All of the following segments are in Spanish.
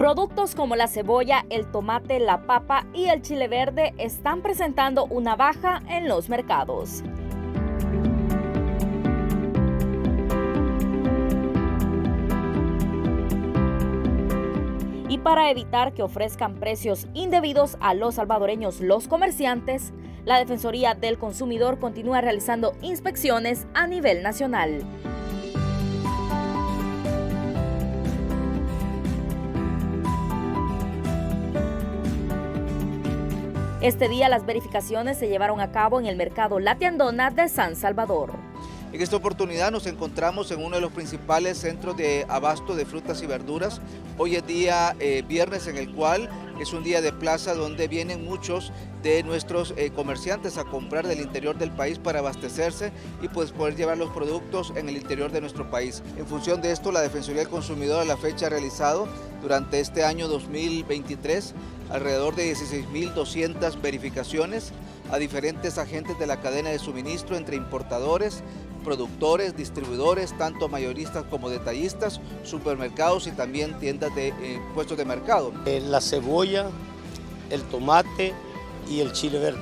Productos como la cebolla, el tomate, la papa y el chile verde están presentando una baja en los mercados. Y para evitar que ofrezcan precios indebidos a los salvadoreños los comerciantes, la Defensoría del Consumidor continúa realizando inspecciones a nivel nacional. Este día las verificaciones se llevaron a cabo en el mercado La Tiendona de San Salvador. En esta oportunidad nos encontramos en uno de los principales centros de abasto de frutas y verduras. Hoy es día viernes, en el cual es un día de plaza donde vienen muchos de nuestros comerciantes a comprar del interior del país para abastecerse y pues poder llevar los productos en el interior de nuestro país. En función de esto, la Defensoría del Consumidor a la fecha ha realizado durante este año 2023 alrededor de 16.200 verificaciones a diferentes agentes de la cadena de suministro, entre importadores, productores, distribuidores, tanto mayoristas como detallistas, supermercados y también tiendas de puestos de mercado. La cebolla, el tomate y el chile verde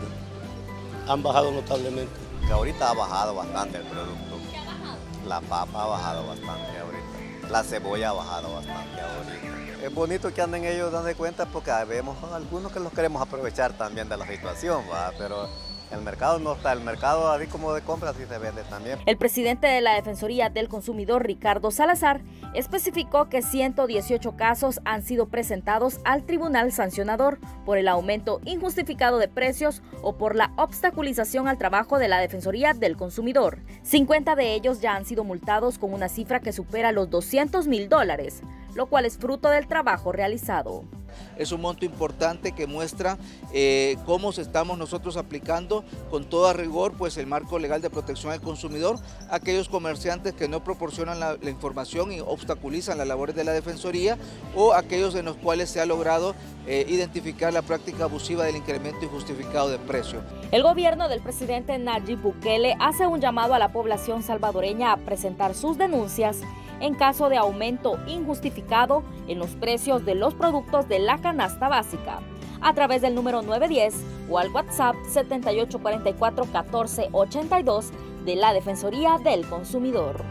han bajado notablemente. Ahorita ha bajado bastante el producto. ¿Qué ha bajado? La papa ha bajado bastante ahorita. La cebolla ha bajado bastante ahorita. Es bonito que anden ellos dando cuenta, porque vemos algunos que los queremos aprovechar también de la situación, ¿verdad? Pero el mercado no está, el mercado así como de compras sí se vende también. El presidente de la Defensoría del Consumidor, Ricardo Salazar, especificó que 118 casos han sido presentados al Tribunal Sancionador por el aumento injustificado de precios o por la obstaculización al trabajo de la Defensoría del Consumidor. 50 de ellos ya han sido multados con una cifra que supera los $200.000, lo cual es fruto del trabajo realizado. Es un monto importante que muestra cómo estamos nosotros aplicando con todo rigor pues el marco legal de protección al consumidor a aquellos comerciantes que no proporcionan la información y obstaculizan las labores de la Defensoría, o aquellos en los cuales se ha logrado identificar la práctica abusiva del incremento injustificado de precios. El gobierno del presidente Nayib Bukele hace un llamado a la población salvadoreña a presentar sus denuncias en caso de aumento injustificado en los precios de los productos de la canasta básica, a través del número 910 o al WhatsApp 7844-1482 de la Defensoría del Consumidor.